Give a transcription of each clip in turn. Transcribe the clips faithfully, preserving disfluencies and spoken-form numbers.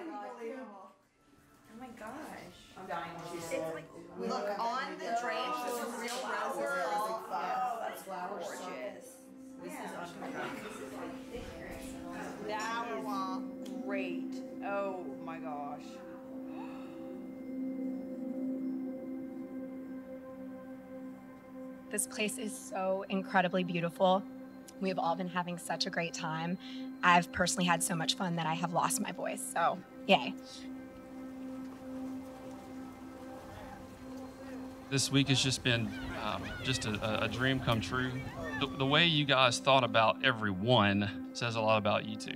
Unbelievable. Oh my gosh. I'm dying. It's like, look, on the drain, there's real flowers. That's gorgeous. This is unbelievable. That was great. Oh my gosh. This place is so incredibly beautiful. We have all been having such a great time. I've personally had so much fun that I have lost my voice, so yay. This week has just been um, just a, a dream come true. The, the way you guys thought about everyone says a lot about you two.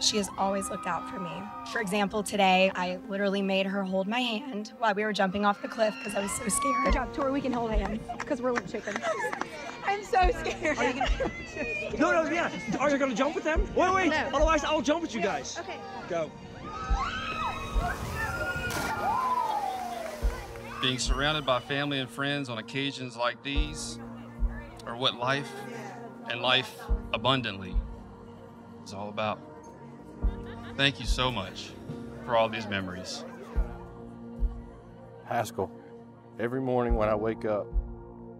She has always looked out for me. For example, today, I literally made her hold my hand while we were jumping off the cliff because I was so scared. Good job, Tua, we can hold hands because we're little chickens. I'm so scared. Are you gonna... scared. No, no, yeah. Are you going to jump with them? Wait, wait. No. Otherwise, I'll jump with you guys. Okay. Go. Being surrounded by family and friends on occasions like these are what life and life abundantly is all about. Thank you so much for all these memories. Haskell, every morning when I wake up,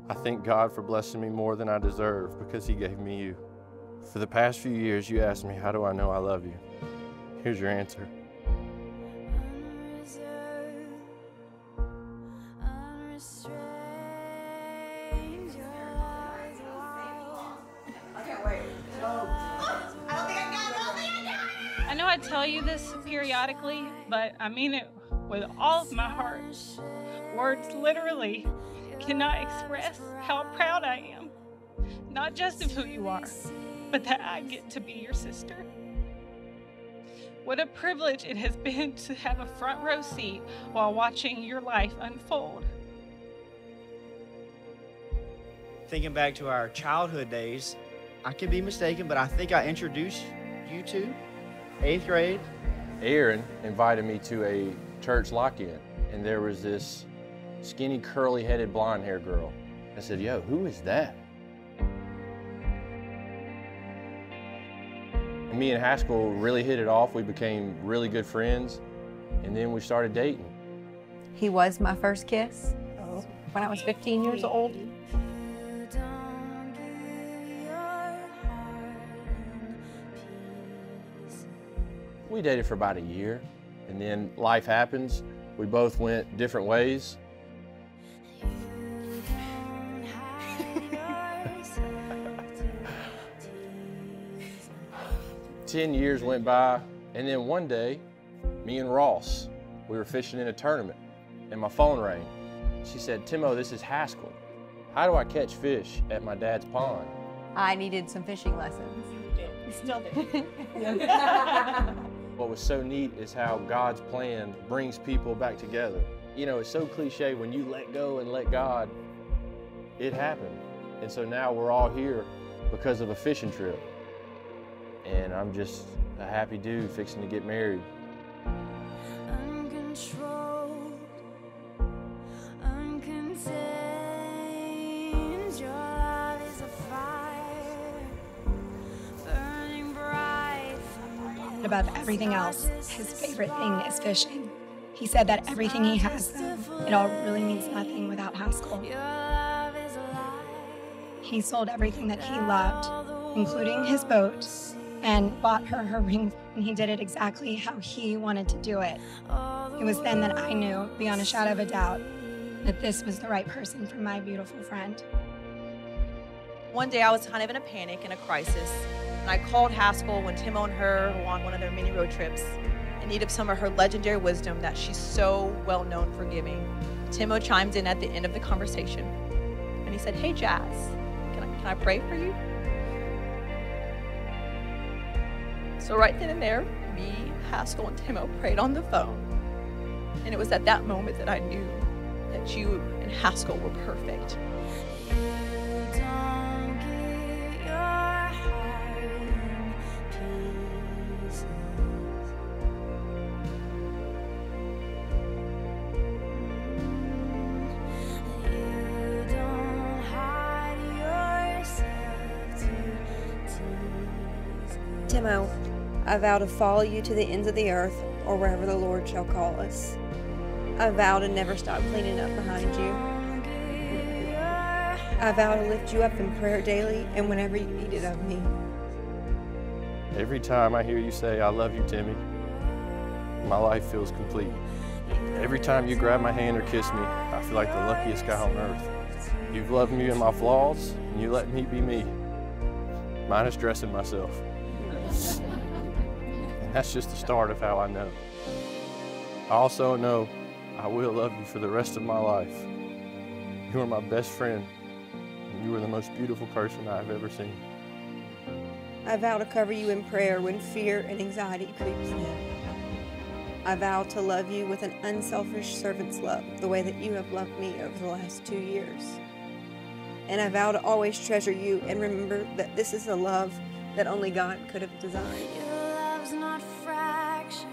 I thank God for blessing me more than I deserve because he gave me you. For the past few years, you asked me, how do I know I love you? Here's your answer. I tell you this periodically, but I mean it with all of my heart. Words literally cannot express how proud I am, not just of who you are, but that I get to be your sister. What a privilege it has been to have a front row seat while watching your life unfold. Thinking back to our childhood days, I could be mistaken, but I think I introduced you to eighth grade. Aaron invited me to a church lock-in, and there was this skinny, curly-headed, blonde-haired girl. I said, yo, who is that? And me and Haskell really hit it off. We became really good friends, and then we started dating. He was my first kiss oh. when I was fifteen years old. We dated for about a year, and then life happens. We both went different ways. Ten years went by, and then one day, me and Ross, we were fishing in a tournament, and my phone rang. She said, Timo, this is Haskell. How do I catch fish at my dad's pond? I needed some fishing lessons. You did. You still did. What was so neat is how God's plan brings people back together. You know, it's so cliche, when you let go and let God, it happened. And so now we're all here because of a fishing trip. And I'm just a happy dude fixing to get married. Uncontrolled, uncontained, your love is a fire, burning bright. Above everything else, his favorite thing is fishing. He said that everything he has, though, it all really means nothing without Haskell. He sold everything that he loved, including his boat, and bought her her ring, and he did it exactly how he wanted to do it. It was then that I knew, beyond a shadow of a doubt, that this was the right person for my beautiful friend. One day I was kind of in a panic and a crisis. And I called Haskell when Timo and her were on one of their mini road trips in need of some of her legendary wisdom that she's so well known for giving. Timo chimed in at the end of the conversation and he said, hey Jazz, can I, can I pray for you? So right then and there, me, Haskell, and Timo prayed on the phone. And it was at that moment that I knew that you and Haskell were perfect. Timo, I vow to follow you to the ends of the earth, or wherever the Lord shall call us. I vow to never stop cleaning up behind you. I vow to lift you up in prayer daily and whenever you need it of me. Every time I hear you say, I love you, Timmy, my life feels complete. Every time you grab my hand or kiss me, I feel like the luckiest guy on earth. You've loved me in my flaws, and you let me be me. Mine is dressing myself. And that's just the start of how I know. I also know I will love you for the rest of my life. You are my best friend, and you are the most beautiful person I've ever seen. I vow to cover you in prayer when fear and anxiety creeps in. I vow to love you with an unselfish servant's love, the way that you have loved me over the last two years. And I vow to always treasure you and remember that this is a love that only God could have designed. Your love's not fractured,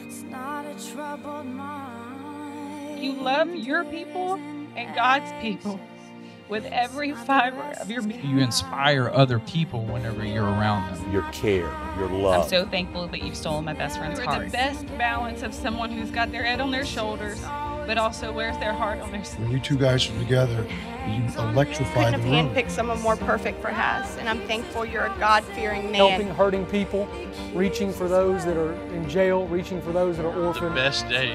it's not a troubled mind. You love your people and God's people with every fiber of your being. You inspire other people whenever you're around them. Your care, your love. I'm so thankful that you've stolen my best friend's heart. You're the best balance of someone who's got their head on their shoulders, but also wears their heart on their sleeve. When you two guys are together, you electrify the room. Couldn't have handpicked someone more perfect for Hass, and I'm thankful you're a God-fearing man. Helping, hurting people, reaching for those that are in jail, reaching for those that are orphaned. The best day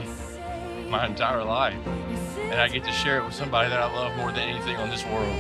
of my entire life. And I get to share it with somebody that I love more than anything on this world.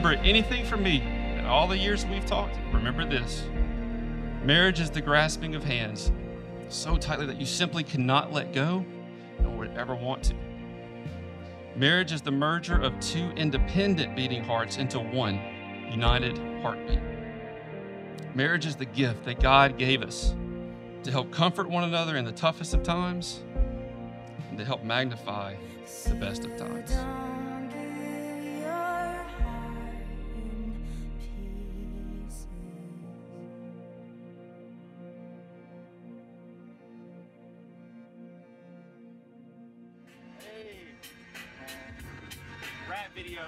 Remember anything from me in all the years we've talked, remember this. Marriage is the grasping of hands so tightly that you simply cannot let go nor would ever want to. Marriage is the merger of two independent beating hearts into one united heartbeat. Marriage is the gift that God gave us to help comfort one another in the toughest of times and to help magnify the best of times.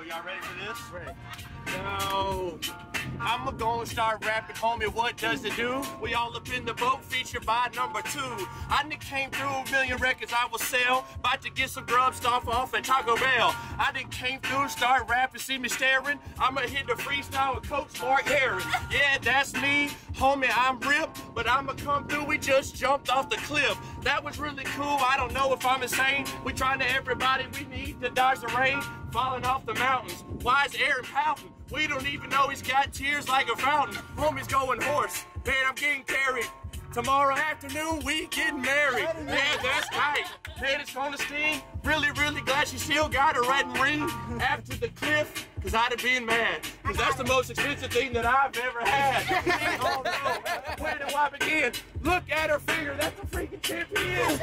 Y'all ready for this? Ready. So, I'm gonna start rapping, homie, what does it do? We all up in the boat, featured by number two. I done came through, a million records I will sell. About to get some grub stuff off and Taco Bell. I done came through, start rapping, see me staring. I'ma hit the freestyle with Coach Mark Harry. Yeah, that's me. Homie, I'm ripped, but I'ma come through, we just jumped off the cliff. That was really cool, I don't know if I'm insane. We trying to everybody, we need to dodge the rain. Falling off the mountains, why is Aaron pouting? We don't even know he's got tears like a fountain. Homie's going hoarse, man, I'm getting carried. Tomorrow afternoon, we getting married. Yeah, that's right. Man, it's gonna sting. Really, really glad she still got her red ring after the cliff, because I'd have been mad. Because that's the most expensive thing that I've ever had. Oh, no. Where do I begin? Look at her finger. That's a freaking champion.